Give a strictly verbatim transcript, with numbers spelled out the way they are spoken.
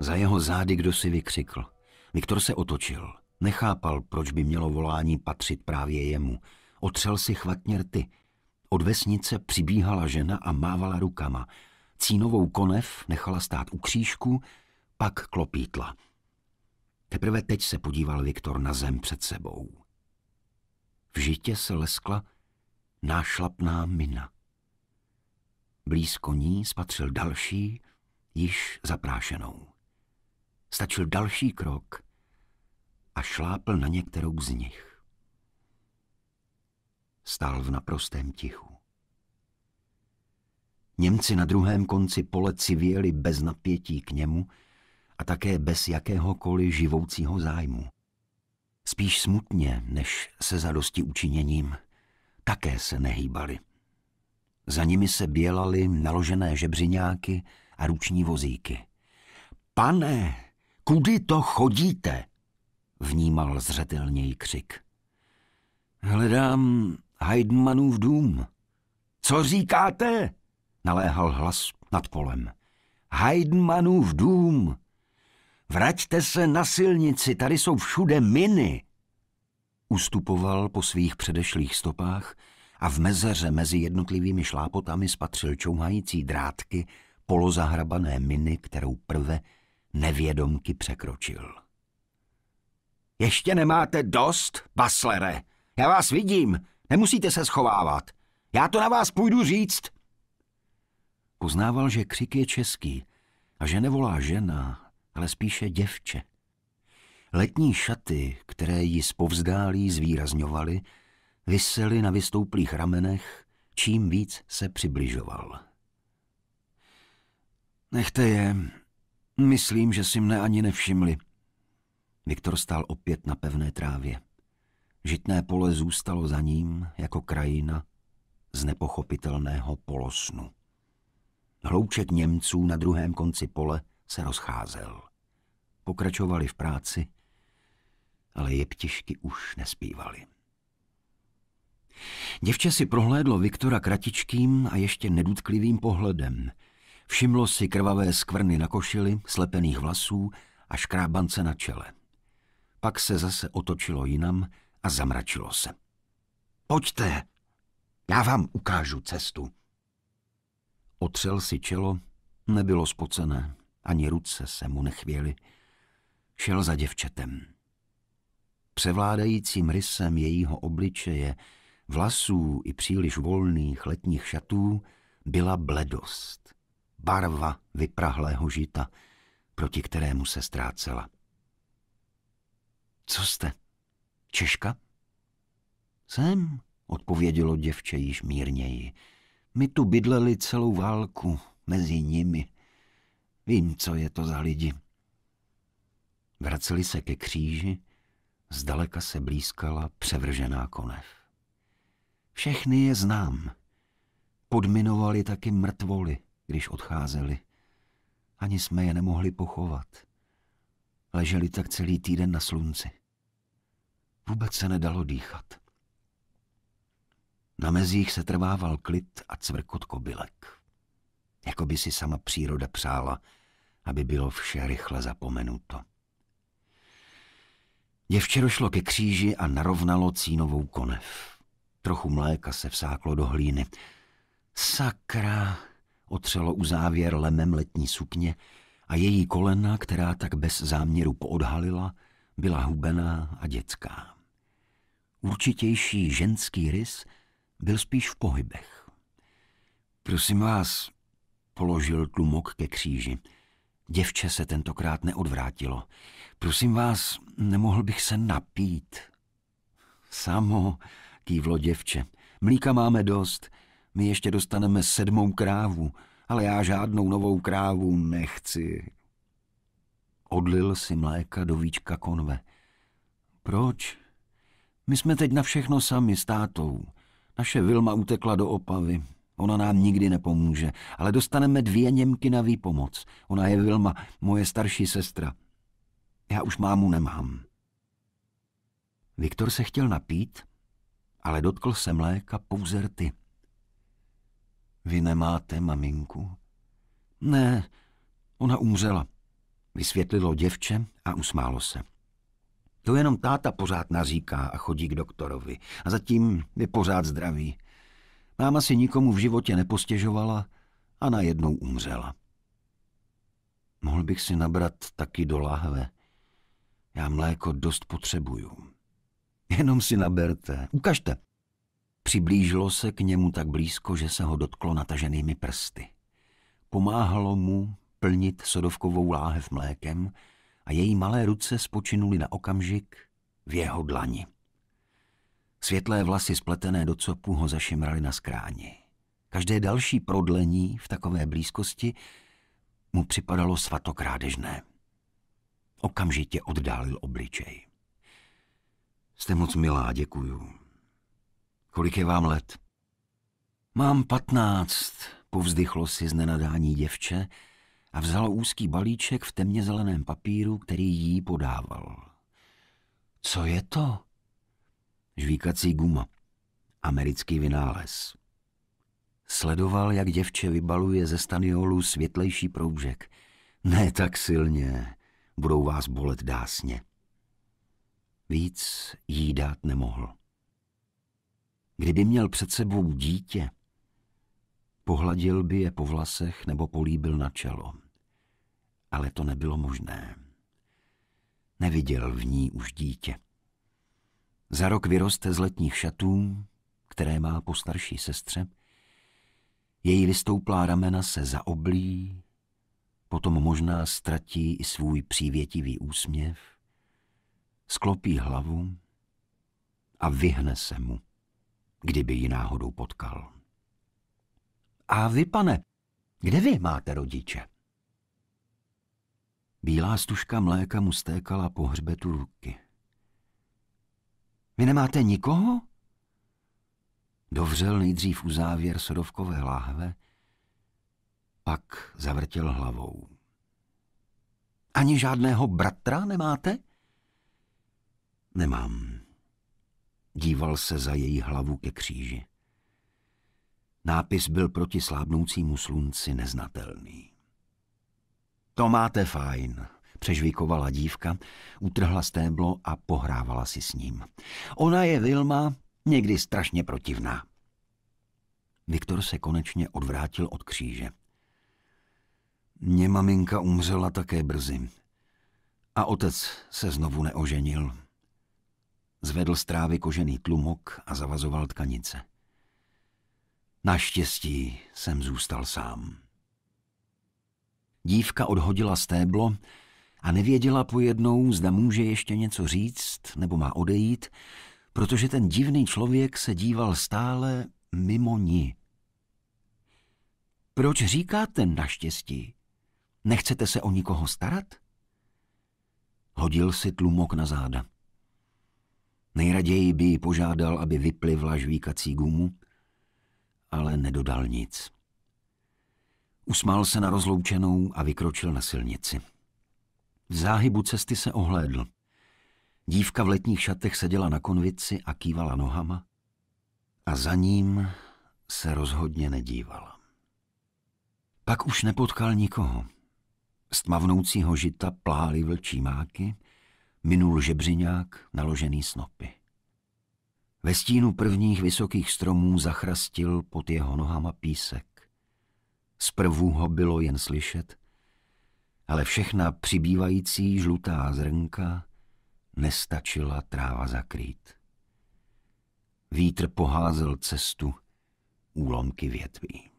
Za jeho zády kdosi vykřikl. Viktor se otočil. Nechápal, proč by mělo volání patřit právě jemu. Otřel si chvatně rty. Od vesnice přibíhala žena a mávala rukama. Cínovou konev nechala stát u křížku, pak klopítla. Teprve teď se podíval Viktor na zem před sebou. V žitě se leskla nášlapná mina. Blízko ní spatřil další, již zaprášenou. Stačil další krok a šlápl na některou z nich. Stál v naprostém tichu. Němci na druhém konci pole civěli bez napětí k němu a také bez jakéhokoliv živoucího zájmu. Spíš smutně, než se zadosti učiněním, také se nehýbali. Za nimi se bělaly naložené žebřiňáky a ruční vozíky. Pane, kudy to chodíte? Vnímal zřetelněji křik. Hledám Heidmannův dům. Co říkáte? Naléhal hlas nad polem. Heidmannův dům. Vraťte se na silnici, tady jsou všude miny. Ustupoval po svých předešlých stopách a v mezeře mezi jednotlivými šlápotami spatřil čouhající drátky polozahrabané miny, kterou prve nevědomky překročil. Ještě nemáte dost, Baslere? Já vás vidím, nemusíte se schovávat. Já to na vás půjdu říct. Poznával, že křik je český a že nevolá žena, ale spíše děvče. Letní šaty, které ji zpovzdálí zvýrazňovaly, visely na vystouplých ramenech, čím víc se přibližoval. Nechte je, myslím, že si mne ani nevšimli. Viktor stál opět na pevné trávě. Žitné pole zůstalo za ním jako krajina z nepochopitelného polosnu. Hlouček Němců na druhém konci pole se rozcházel. Pokračovali v práci, ale jeptišky už nespívali. Děvče si prohlédlo Viktora kratičkým a ještě nedutklivým pohledem. Všimlo si krvavé skvrny na košili, slepených vlasů a škrábance na čele. Pak se zase otočilo jinam a zamračilo se. Pojďte, já vám ukážu cestu. Otřel si čelo, nebylo spocené, ani ruce se mu nechvěly. Šel za děvčetem. Převládajícím rysem jejího obličeje, vlasů i příliš volných letních šatů byla bledost, barva vyprahlého žita, proti kterému se ztrácela. Co jste? Češka? Jsem, odpovědělo děvče již mírněji. My tu bydleli celou válku mezi nimi. Vím, co je to za lidi. Vraceli se ke kříži, zdaleka se blýskala převržená konev. Všechny je znám. Podminovali taky mrtvoly, když odcházeli. Ani jsme je nemohli pochovat. Leželi tak celý týden na slunci. Vůbec se nedalo dýchat. Na mezích se trvával klid a cvrkot kobylek. Jakoby si sama příroda přála, aby bylo vše rychle zapomenuto. Děvče došlo ke kříži a narovnalo cínovou konev. Trochu mléka se vsáklo do hlíny. Sakra, otřelo uzávěr lemem letní sukně a její kolena, která tak bez záměru poodhalila, byla hubená a dětská. Určitější ženský rys byl spíš v pohybech. Prosím vás, položil tlumok ke kříži. Děvče se tentokrát neodvrátilo. Prosím vás, nemohl bych se napít. Samo, kývlo děvče. Mlíka máme dost. My ještě dostaneme sedmou krávu, ale já žádnou novou krávu nechci. Odlil si mléka do víčka konve. Proč? My jsme teď na všechno sami s tátou. Naše Vilma utekla do Opavy. Ona nám nikdy nepomůže, ale dostaneme dvě Němky na výpomoc. Ona je Vilma, moje starší sestra. Já už mámu nemám. Viktor se chtěl napít, ale dotkl se mléka pouze rty. Vy nemáte maminku? Ne, ona umřela. vysvětlilo děvče a usmálo se. To jenom táta pořád naříká a chodí k doktorovi a zatím je pořád zdravý. Máma si nikomu v životě nepostěžovala a najednou umřela. Mohl bych si nabrat taky do lahve. Já mléko dost potřebuju. Jenom si naberte. Ukažte. Přiblížilo se k němu tak blízko, že se ho dotklo nataženými prsty. Pomáhalo mu plnit sodovkovou láhev mlékem a její malé ruce spočinuly na okamžik v jeho dlani. Světlé vlasy spletené do copu ho zašimraly na skráni. Každé další prodlení v takové blízkosti mu připadalo svatokrádežné. Okamžitě oddálil obličej. Jste moc milá, děkuju. Kolik je vám let? Mám patnáct, povzdychlo si z nenadání děvče a vzalo úzký balíček v temně zeleném papíru, který jí podával. Co je to? Žvíkací guma. Americký vynález. Sledoval, jak děvče vybaluje ze staniolu světlejší proužek. Ne tak silně, budou vás bolet dásně. Víc jí dát nemohl. Kdyby měl před sebou dítě, pohladil by je po vlasech nebo políbil na čelo. Ale to nebylo možné. Neviděl v ní už dítě. Za rok vyroste z letních šatů, které má po starší sestře. Její vystouplá ramena se zaoblí, potom možná ztratí i svůj přívětivý úsměv, sklopí hlavu a vyhne se mu, kdyby ji náhodou potkal. A vy, pane, kde vy máte rodiče? Bílá stužka mléka mu stékala po hřbetu ruky. Vy nemáte nikoho? Dovřel nejdřív uzávěr sodovkové láhve, pak zavrtěl hlavou. Ani žádného bratra nemáte? Nemám. Díval se za její hlavu ke kříži. Nápis byl proti slábnoucímu slunci neznatelný. To máte fajn, přežvikovala dívka, utrhla stéblo a pohrávala si s ním. Ona je Vilma, někdy strašně protivná. Viktor se konečně odvrátil od kříže. Mně maminka umřela také brzy a otec se znovu neoženil. Zvedl z trávy kožený tlumok a zavazoval tkanice. Naštěstí jsem zůstal sám. Dívka odhodila stéblo a nevěděla pojednou, zda může ještě něco říct nebo má odejít, protože ten divný člověk se díval stále mimo ní. Proč říkáte naštěstí? Nechcete se o nikoho starat? Hodil si tlumok na záda. Nejraději by ji požádal, aby vyplivla žvíkací gumu, ale nedodal nic. Usmál se na rozloučenou a vykročil na silnici. V záhybu cesty se ohlédl. Dívka v letních šatech seděla na konvici a kývala nohama a za ním se rozhodně nedívala. Pak už nepotkal nikoho. Z tmavnoucího žita plály vlčí máky, minul žebřiňák naložený snopy. Ve stínu prvních vysokých stromů zachrastil pod jeho nohama písek. Zprvu ho bylo jen slyšet, ale všechna přibývající žlutá zrnka nestačila tráva zakrýt. Vítr poházel cestu úlomky větví.